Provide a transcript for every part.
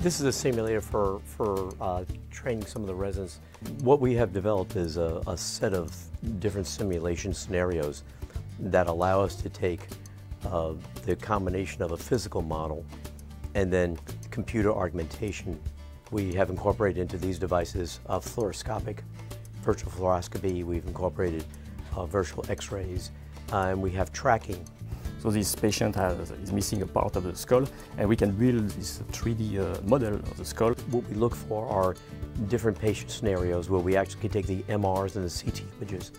This is a simulator for training some of the residents. What we have developed is a set of different simulation scenarios that allow us to take the combination of a physical model and then computer augmentation. We have incorporated into these devices fluoroscopic virtual fluoroscopy, we've incorporated virtual x-rays, and we have tracking. So this patient is missing a part of the skull, and we can build this 3D model of the skull. What we look for are different patient scenarios where we actually can take the MRs and the CT images.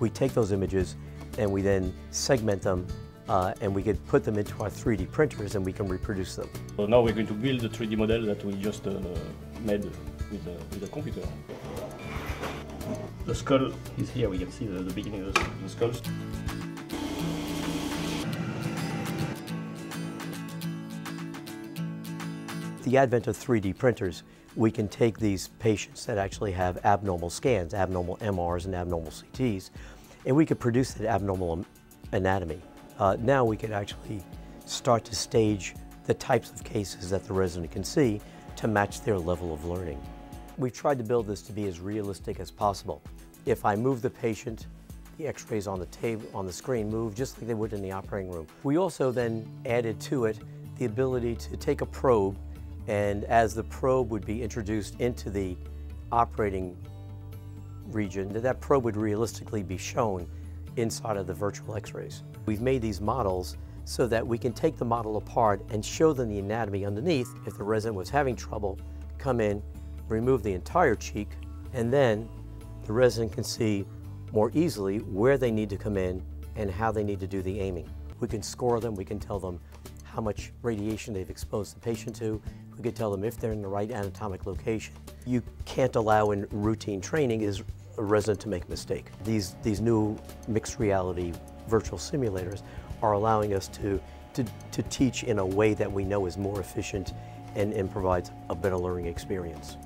We take those images and we then segment them and we can put them into our 3D printers and we can reproduce them. So now we're going to build the 3D model that we just made with a computer. The skull is here, we can see the beginning of the skull. The advent of 3D printers, we can take these patients that actually have abnormal scans, abnormal MRs and abnormal CTs, and we could produce that abnormal anatomy. Now we could actually start to stage the types of cases that the resident can see to match their level of learning. We've tried to build this to be as realistic as possible. If I move the patient, the x-rays on the table, on the screen move just like they would in the operating room. We also then added to it the ability to take a probe, and as the probe would be introduced into the operating region, that probe would realistically be shown inside of the virtual x-rays. We've made these models so that we can take the model apart and show them the anatomy underneath. If the resident was having trouble, come in, remove the entire cheek, and then the resident can see more easily where they need to come in and how they need to do the aiming. We can score them, we can tell them how much radiation they've exposed the patient to. We could tell them if they're in the right anatomic location. You can't allow in routine training is a resident to make a mistake. These new mixed reality virtual simulators are allowing us to teach in a way that we know is more efficient and provides a better learning experience.